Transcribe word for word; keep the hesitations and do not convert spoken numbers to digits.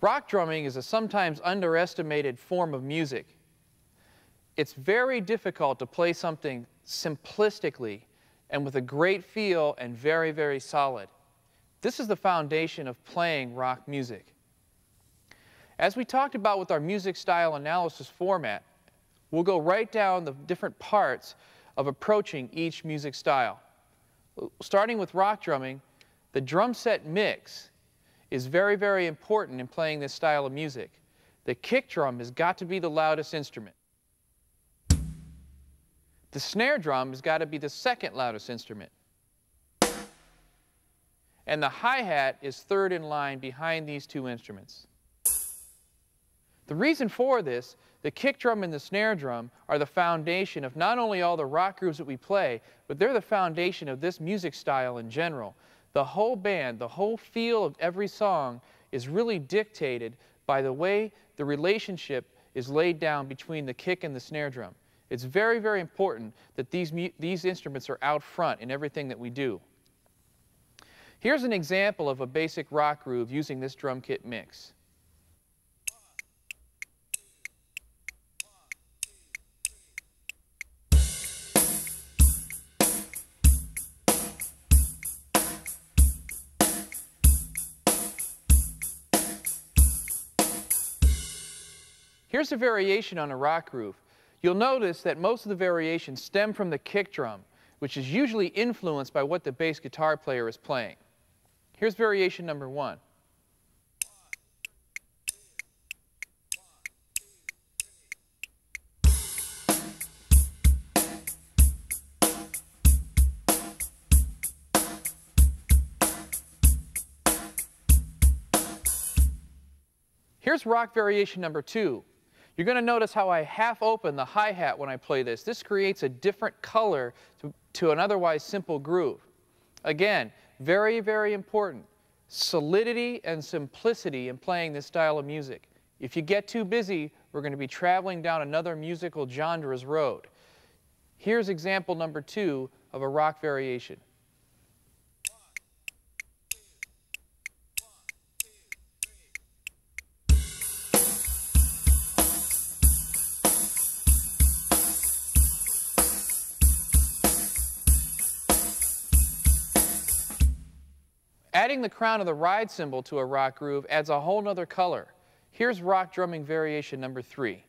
Rock drumming is a sometimes underestimated form of music. It's very difficult to play something simplistically and with a great feel and very, very solid. This is the foundation of playing rock music. As we talked about with our music style analysis format, we'll go right down the different parts of approaching each music style. Starting with rock drumming, the drum set mix is very, very important in playing this style of music. The kick drum has got to be the loudest instrument. The snare drum has got to be the second loudest instrument. And the hi-hat is third in line behind these two instruments. The reason for this, the kick drum and the snare drum are the foundation of not only all the rock grooves that we play, but they're the foundation of this music style in general. The whole band, the whole feel of every song is really dictated by the way the relationship is laid down between the kick and the snare drum. It's very, very important that these, these instruments are out front in everything that we do. Here's an example of a basic rock groove using this drum kit mix. Here's a variation on a rock groove. You'll notice that most of the variations stem from the kick drum, which is usually influenced by what the bass guitar player is playing. Here's variation number one. Here's rock variation number two. You're going to notice how I half open the hi-hat when I play this. This creates a different color to, to an otherwise simple groove. Again, very, very important. Solidity and simplicity in playing this style of music. If you get too busy, we're going to be traveling down another musical genre's road. Here's example number two of a rock variation. Adding the crown of the ride cymbal to a rock groove adds a whole nother color. Here's rock drumming variation number three.